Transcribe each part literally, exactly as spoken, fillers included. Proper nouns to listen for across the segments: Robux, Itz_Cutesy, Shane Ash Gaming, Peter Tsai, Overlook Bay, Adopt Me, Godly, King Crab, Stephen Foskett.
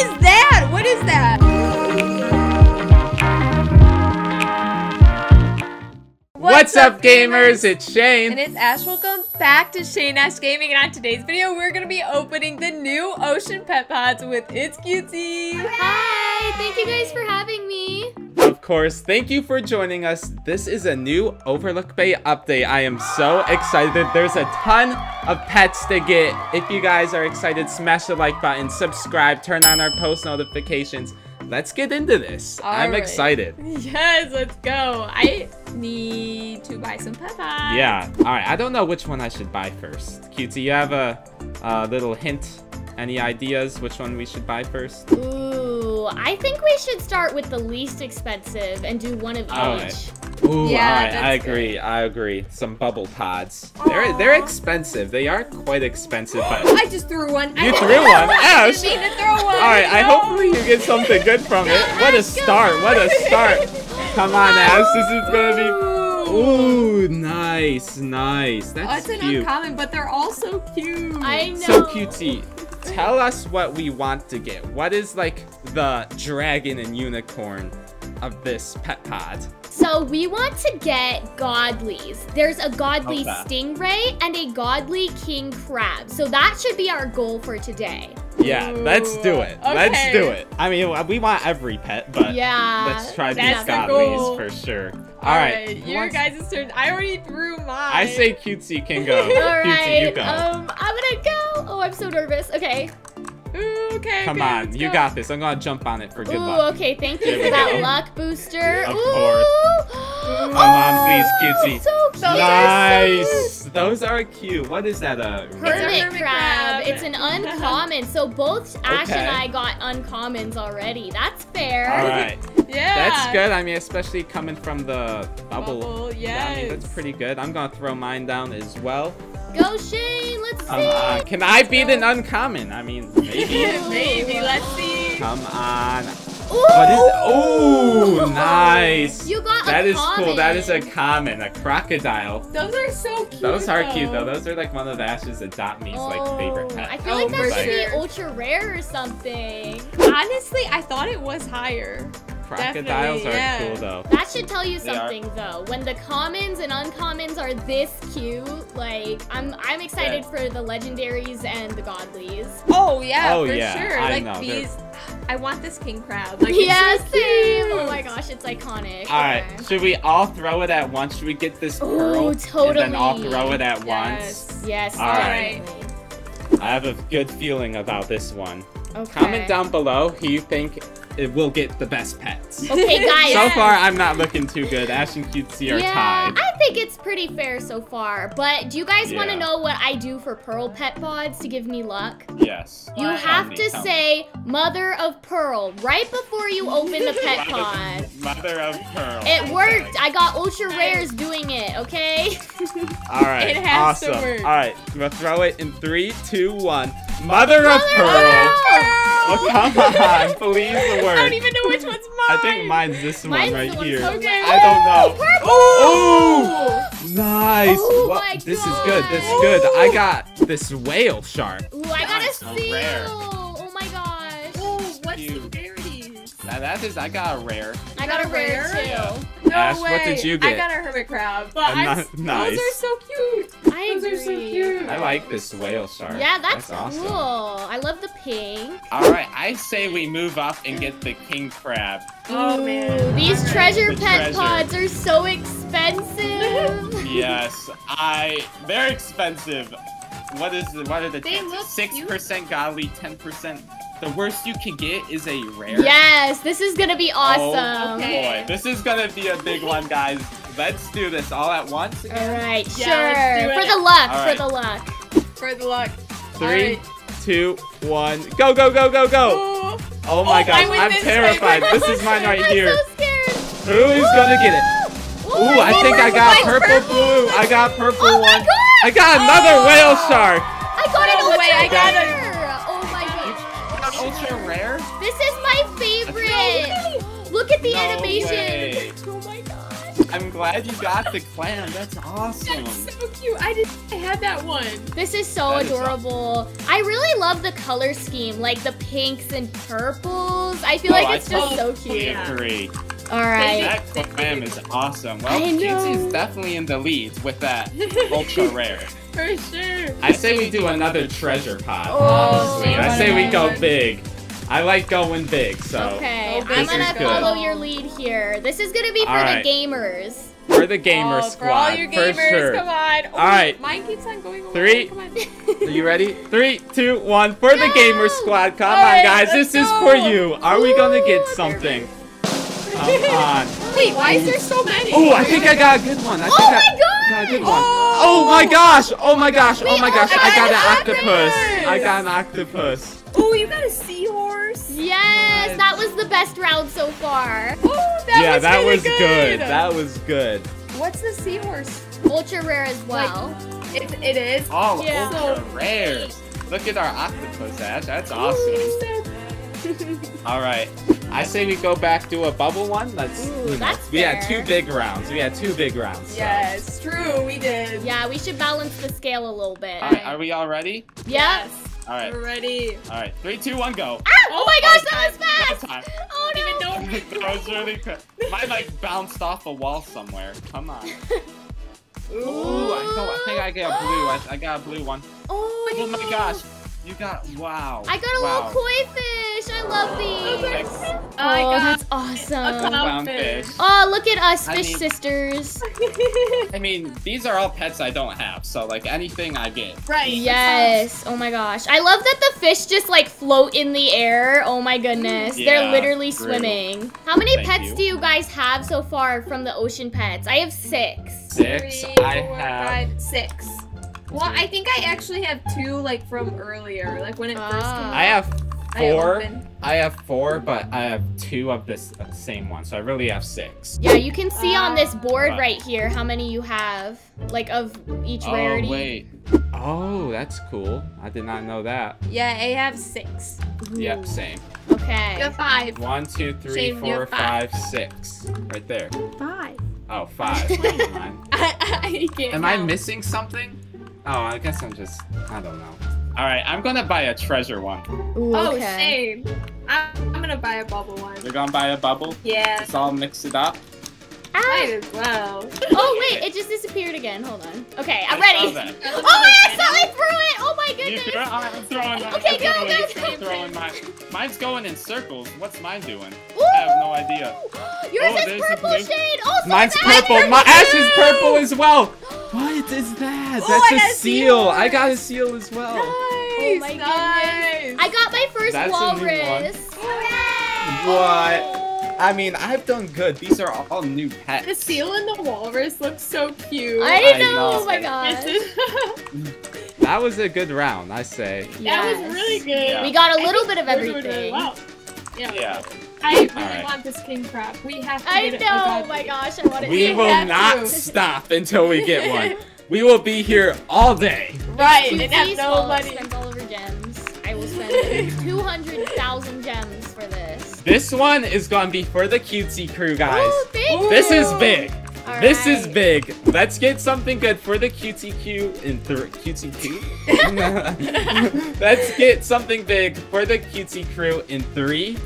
is that? What is that? What's, What's up, gamers? gamers? It's Shane. And it's Ash. Welcome back to Shane Ash Gaming. And on today's video, we're going to be opening the new Ocean Pet Pods with Itz_Cutesy. Hi! Thank you guys for having me. Of course, thank you for joining us. This is a new Overlook Bay update. I am so excited. There's a ton of pets to get. If you guys are excited, smash the like button, subscribe, turn on our post notifications. Let's get into this. All I'm right. excited. Yes, let's go. I need to buy some pet pods. Yeah. All right. I don't know which one I should buy first. Cutesy, you have a, a little hint? Any ideas which one we should buy first? Ooh, I think we should start with the least expensive and do one of each. All right. Ooh, yeah, all right. I agree. Good. I agree. Some bubble pods. Aww. They're they're expensive. They are quite expensive. But I just threw one. You threw one. Ash. I didn't mean to throw one. All right. No. I hopefully you get something good from it. What a start! What a start! Come on, Ash. This is gonna be. Ooh, nice, nice. That's, oh, that's cute. An uncommon, but they're all so cute. I know. So cutesy. Tell us what we want to get. What is like the dragon and unicorn of this pet pod? So we want to get godlies. There's a godly stingray and a godly king crab. So that should be our goal for today. Yeah, Ooh. let's do it. Okay. Let's do it. I mean, we want every pet, but yeah, let's try these godlies for sure. All, All right, right. your guys' turn. I already threw mine. I say Cutesy can go. All cutesy, right, you go. Um, I'm gonna go. Oh, I'm so nervous. Okay. Ooh, okay. Come okay, on, you go. got this. I'm gonna jump on it for good Ooh, luck. Okay, thank you for that luck booster. Of Ooh. course. Come oh, on, please, Cutesy. So cute. Nice. Those are cute. What is that? Uh, hermit, hermit crab. crab. It's an uncommon. So both Ash okay. and I got uncommons already. That's fair. All right. Yeah. That's good. I mean, especially coming from the bubble. bubble yes. Yeah, I mean, that's pretty good. I'm going to throw mine down as well. Go, Shane. Let's see. Uh, can I beat an uncommon? I mean, maybe. maybe. Let's see. Come on. Ooh. What is oh, nice. You got that a is common. cool. That is a common, a crocodile. Those are so cute. Those are though. cute though. Those are like one of Ash's Adopt Me's oh, like favorite pets. I feel like oh, they're gonna be ultra rare or something. Honestly, I thought it was higher. Crocodiles Definitely, are yeah. cool though. That should tell you something though. When the commons and uncommons are this cute, like I'm I'm excited yeah. for the legendaries and the godlies. Oh yeah, oh, for yeah. sure. I like know. these They're... I want this king crab. Like, yeah, it's so same. Cute. Oh my gosh, it's iconic. All right, okay. should we all throw it at once? Should we get this pearl Ooh, totally. and then all throw it at yes. once? Yes. All right. Definitely. I have a good feeling about this one. Okay. Comment down below who you think it will get the best pets. Okay, guys. So far, I'm not looking too good. Ash and Cutesy are yeah, tied. I think it's pretty fair so far. But do you guys yeah. want to know what I do for Pearl Pet Pods to give me luck? Yes. You what? have to Tell say me. Mother of Pearl right before you open the pet pod. Mother of Pearl. It worked. I got ultra rares doing it, okay? All right. It has awesome. to work. All right. I'm going to throw it in three, two, one. Mother, Mother of Pearl. Pearl. Oh, come on. Please, the word. I don't even know which one's mine. I think mine's this mine's one right here. Okay. I don't know. Purple. Oh, nice. Oh, well, my this God. is good. This is good. Ooh. I got this whale shark. Ooh, I got a seal. So rare. Oh, my gosh. Oh, what's the rarities? Now, that is, I got a rare. I got, got a rare, rare too. Yeah. No Ash, way. what did you get? I got a hermit crab. But I'm not, nice. Those are so cute. I Those agree. are so cute. I like this whale shark. Yeah, that's, that's cool. Awesome. I love the pink. All right, I say we move up and get the king crab. Oh, Ooh, man. These right. treasure the pet treasure. pods are so expensive. yes, I. They're expensive. What is the? What are the? They look six percent godly, ten percent. The worst you can get is a rare. Yes, this is gonna be awesome. Oh okay. boy, this is gonna be a big one, guys. Let's do this all at once again. All right, yeah, sure. For the luck, right. for the luck. For the luck. Three, right. two, one, go, go, go, go, go. Ooh. Oh my oh, gosh, I'm terrified. This is mine right I'm here. So scared. Who is Ooh. gonna get it? Ooh, Ooh I think I got purple, purple blue. I got purple oh one. My God. I got another oh. whale shark. I got it all the way. I got it. Ultra rare? This is my favorite! No Look at the no animation! Way. Oh my gosh! I'm glad you got the clam. That's awesome. That's so cute. I didn't I had that one. This is so that adorable. Is awesome. I really love the color scheme, like the pinks and purples. I feel oh, like it's I just so cute. Yeah. All right. That clam is awesome. Well, Casey's definitely in the leads with that ultra rare. For sure. I say we do another treasure pot, oh, honestly. I say we go big. I like going big, so. Okay, I'm gonna follow your lead here. This is gonna be for the gamers. For the gamer squad, for all your gamers, come on. All right. Mine keeps on going over. Three. Come on. Are you ready? Three, two, one. For the gamer squad, come on, guys. This is for you. Are we gonna get something? Come on. Wait, why is there so many? Oh, I think I got a good one. I think oh my god! I got a good one. Oh, oh my gosh! Oh my gosh! Oh my gosh! I got an octopus. I got an octopus. Oh, you got a seahorse. Yes, that was the best round so far. Oh, that yeah, was that really was good. good. That was good. What's the seahorse? Ultra rare as well. Like, it, it is. Oh, yeah. Ultra so rare. Look at our octopus, Ash. That's awesome. Ooh, so all right. I say we go back to a bubble one. Let's. Ooh, that's we fair. had two big rounds. We had two big rounds. So. Yes, true. We did. Yeah, we should balance the scale a little bit. All right, are we all ready? Yes. yes. All right. We're ready. All right. Three, two, one, go. Ah, oh, oh my gosh, that was fast. Oh no. I don't even know. That was really fast. Mine like bounced off a wall somewhere. Come on. Ooh, Ooh. I, know, I think I got a blue. I, I got a blue one. Oh, oh my no. gosh. You got, wow. I got a wow. little koi fish. I love these. Oh, oh that's awesome. Clown fish. Oh, look at us, fish I mean, sisters. I mean, these are all pets I don't have, so like anything I get. Right. Yes. Oh my gosh. I love that the fish just like float in the air. Oh my goodness. Yeah, they're literally brutal. swimming. How many Thank pets you. do you guys have so far from the ocean pets? I have six. Six. Three, I four, have five, six. Well, I think I actually have two, like, from earlier, like, when it oh. first came out. I have four. I, I have four, but I have two of this uh, same one, so I really have six. Yeah, you can see uh, on this board but... right here how many you have, like, of each oh, rarity. Oh, wait. Oh, that's cool. I did not know that. Yeah, I have six. Ooh. Yep, same. Okay. You have five. One, two, three, Shane, four, five. five, six. Right there. Five. Oh, five. I, I can't Am know. I missing something? Oh, I guess I'm just, I don't know. All right, I'm going to buy a treasure one. Ooh, oh, okay. Shane. I'm, I'm going to buy a bubble one. You're going to buy a bubble? Yeah. Let's all mix it up. Ah. Might as well. Oh, wait, it just disappeared again. Hold on. Okay, I'm ready. Oh, I accidentally threw it. Oh, my goodness. You threw it? I'm throwing mine. Okay, go, go, go. I'm throwing mine. Mine's going in circles. What's mine doing? Ooh. I have no idea. Yours oh, is purple, Shane. Oh, so Mine's purple. purple. My ash is purple as well. What is that? Ooh, That's I a seal. seal. I got a seal as well. Nice. Oh my nice. goodness. I got my first That's walrus. Hooray! What? I mean, I've done good. These are all new pets. The seal and the walrus look so cute. I know. I know. Oh my gosh. That was a good round, I say. Yes. That was really good. Yeah. We got a little bit of everything. Wow. Yeah. yeah. I really right. want this king crab. We have to I get know, it. I know, oh my gosh, I want it. We, we will not to. stop until we get one. We will be here all day. Right, and have no money. Spend all of your gems. I will spend two hundred thousand gems for this. This one is going to be for the cutesy crew, guys. Ooh, thank this you. is big. All this right. is big. Let's get something good for the cutesy Q in cutesy Q. Let's get something big for the cutesy crew in three.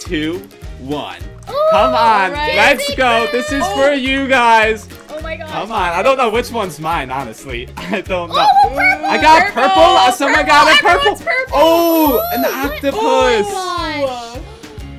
Two, one. Ooh, Come on, right. let's Cutesy go. Crew. This is oh. for you guys. Oh my gosh. Come on, I don't know which one's mine, honestly. I don't know. Oh, purple. I got purple. purple. Someone purple. got a purple. purple. Oh, Ooh, an octopus. Oh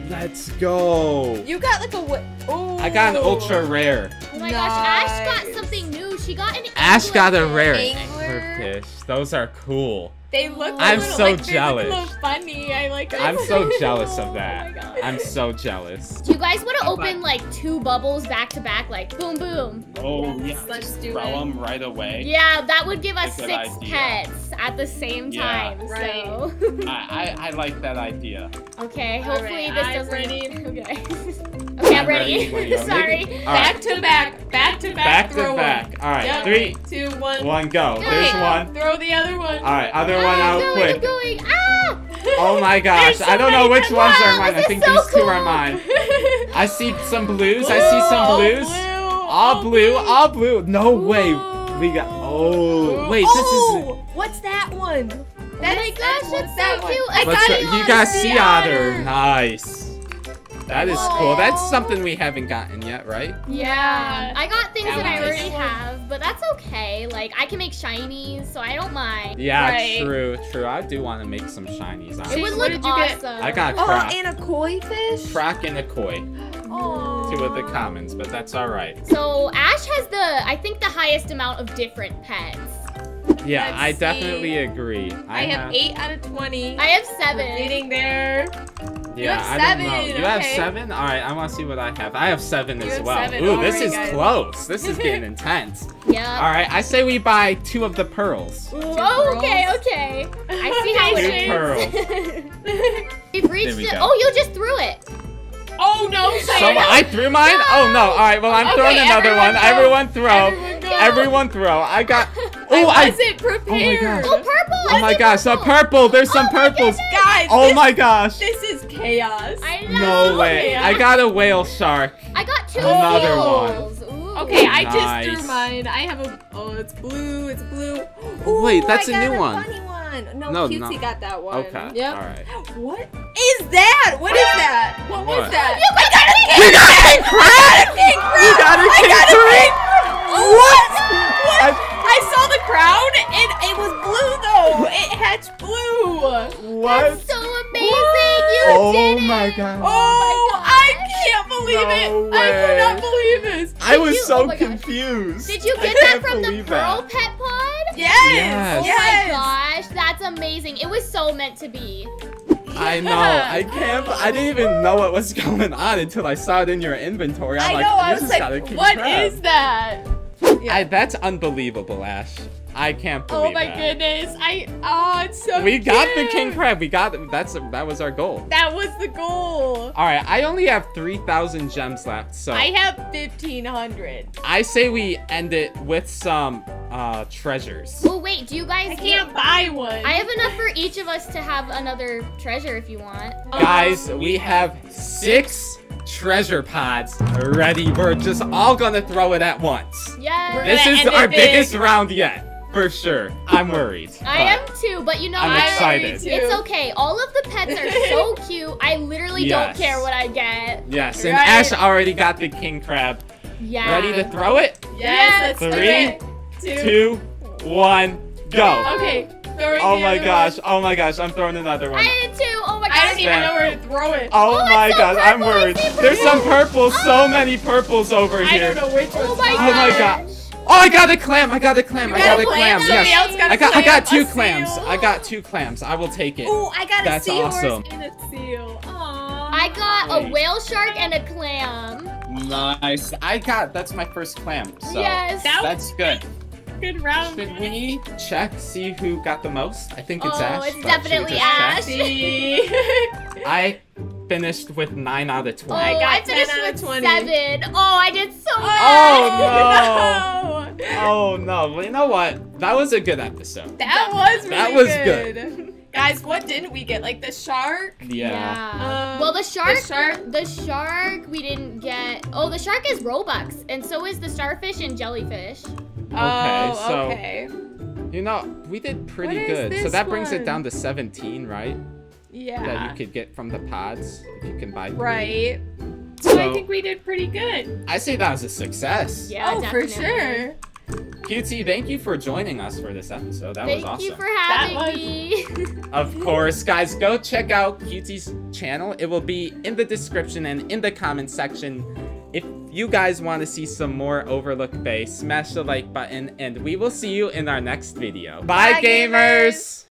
let's go. You got like a what? Oh. I got an ultra rare. Oh my nice. gosh, Ash got something new. She got an. Ash got a rare anglerfish. Those are cool. They look I'm little, so like, jealous. Look funny. I like I'm so jealous of that. Oh I'm so jealous. Do you guys want to open like two bubbles back to back? Like boom, boom. Oh, yes. yeah. Let's do Throw it. them right away. Yeah, that would give us six idea. pets at the same yeah, time. Right. So. I, I, I like that idea. Okay, hopefully right, this I'm doesn't. Ready. Okay. okay, I'm ready. ready. Sorry. Right. Back to back. Back to back. Back to back. One. All right. Yep. Three, two, one. One, go. Okay. There's one. Throw the other one. All right, other one. One out going, quick. Ah! Oh my gosh, so I don't know which ones are mine. I think so these cool. two are mine. I see some blues. Blue, I see some blues. Oh, blue. Ah, blue. Ah, blue. No Whoa. way. We got. Oh, wait. Oh, this is. What's that one? That's, oh my gosh, that's, that's that so cute. I got it. You got sea otter. Nice. That is Whoa. cool. That's something we haven't gotten yet, right? Yeah. I got things that, that I already have, but that's okay. Like, I can make shinies, so I don't mind. Yeah, right. true, true. I do want to make some shinies. Honestly. It would look awesome. Get? I got croc. Oh, and a koi fish? Croc and a koi. Oh. Two of the commons, but that's all right. So, Ash has the, I think, the highest amount of different pets. Yeah, Let's I see. definitely agree. I, I have, have eight out of twenty. I have seven. Leading there. Yeah, you have seven. I don't know. You okay. have seven? All right, I want to see what I have. I have seven you as have well. Seven. Ooh, All this right, is guys. close. This is getting intense. Yeah. All right, I say we buy two of the pearls. Ooh, oh, okay, okay. I see how it is. Pearls. We've reached we it. Go. Oh, you just threw it. Oh no! So I threw mine. No. Oh no! All right, well I'm okay, throwing another one. Go. Everyone throw. Everyone, go. everyone throw. I got. Oh, I wasn't prepared. Oh, my God. Oh, purple. Oh, my gosh. Purple. A purple. There's some oh purples. Guys. Oh, this, my gosh. This is chaos. I know. No way. Chaos. I got a whale shark. I got two Another whales. One. Ooh. Okay, I nice. just threw mine. I have a... Oh, it's blue. It's blue. Ooh, Wait, that's I a new a one. Funny one. No, no Cutesy no. got that one. Okay. Yep. All right. What is that? What is that? What, what? was that? You got a king. You got a king crab. You got a king crab. What? What? I saw the crown, and it was blue, though. It hatched blue. What? That's so amazing. What? You oh did it. Oh, my God. Oh, I can't believe no it. Way. I cannot believe this. I did was you, so oh confused. Gosh. Did you get that from the Pearl that. Pet Pod? Yes. yes. Oh, yes. my gosh. That's amazing. It was so meant to be. I know. I can't. I didn't even know what was going on until I saw it in your inventory. I'm I know. Like, I was like, what crab. is that? Yeah. I, that's unbelievable, Ash. I can't believe it. Oh my that. goodness! I oh, it's so. We cute. got the king crab. We got that's that was our goal. That was the goal. All right, I only have three thousand gems left, so I have fifteen hundred. I say we end it with some uh, treasures. Well, wait, do you guys? I can't buy one. I have enough for each of us to have another treasure if you want. Guys, um, we have six. treasure pods ready. We're just all gonna throw it at once. Yeah. This is our biggest round yet. For sure. I'm worried. I am too, but you know, I'm excited. It's okay. All of the pets are so cute. I literally yes. don't care what I get. Yes, and right? Ash already got the king crab. Yeah. Ready to throw it? Yes. Three, two, one, go. Okay. Oh my gosh. One. Oh my gosh. I'm throwing another one. I did too. Oh my gosh. I don't even know where to throw it. Oh, oh my so gosh. Purple. I'm worried. There's some purples. Oh. So many purples over I here. I don't know which one's. Oh my gosh. Oh my gosh. Oh, I got a clam. I got a clam. You I got a clam. clam. Yes. Got I got. Clam. I got two a clams. Seal. I got two clams. I will take it. Oh, I got That's a seahorse awesome. and a seal. Aww. I got Wait. a whale shark and a clam. Nice. I got. That's my first clam. So yes. That's good. Good round. Should we check, see who got the most? I think it's oh, Ash. Oh, it's definitely Ash. I finished with nine out of twenty. Oh, I, got I finished with seven. Oh, I did so bad. Oh, no. Oh, no. Well, you know what? That was a good episode. That was really that was good. good. Guys, what didn't we get? Like the shark? Yeah. yeah. Um, well, the shark, the shark, the shark we didn't get. Oh, the shark is Robux, and so is the starfish and jellyfish. Okay, oh, so, okay. you know, we did pretty what good. So that one? brings it down to seventeen, right? Yeah. That you could get from the pods if you can buy three. Right. So, so I think we did pretty good. I say that was a success. Yeah, oh, definitely. for sure. Cutesy, thank you for joining us for this episode. That thank was awesome. Thank you for having that me. Was... Of course, guys, go check out Cutesy's channel. It will be in the description and in the comment section. If you guys want to see some more Overlook Bay, smash the like button, and we will see you in our next video. Bye, Bye gamers! gamers.